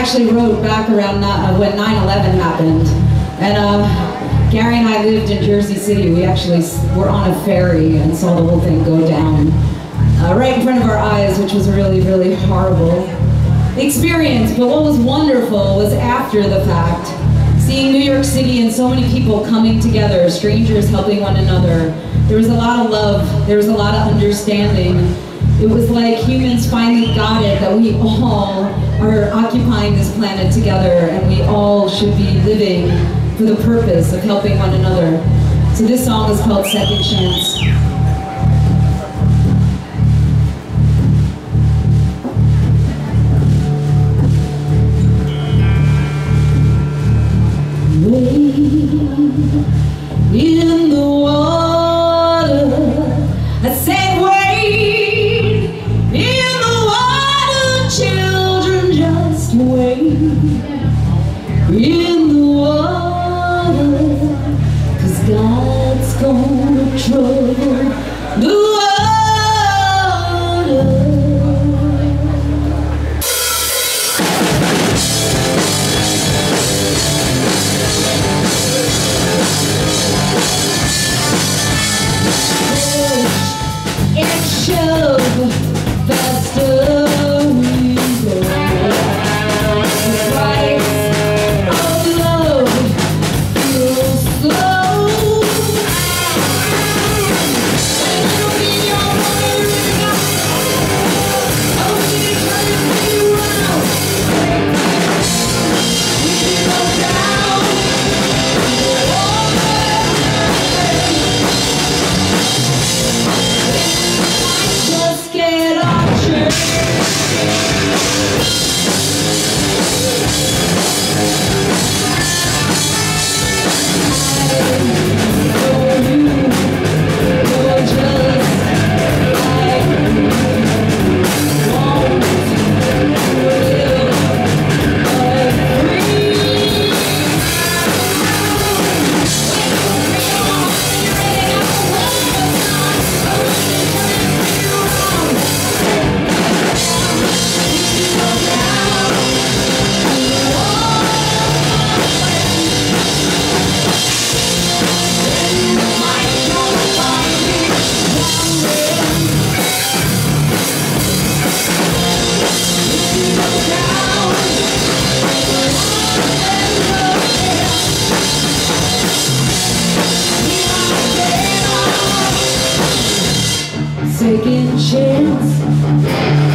actually wrote back around when 9/11 happened. And Gary and I lived in Jersey City. We actually were on a ferry and saw the whole thing go down right in front of our eyes, which was a really, really horrible experience. But what was wonderful was after the fact, seeing New York City and so many people coming together, strangers helping one another. There was a lot of love, there was a lot of understanding. It was like humans finally got it that we all are occupying this planet together and we all should be living for the purpose of helping one another. So this song is called Second Chance. In the water, I say wait. In the water, children, just wait. In the water, 'cause God's gonna trouble the water. Second chance.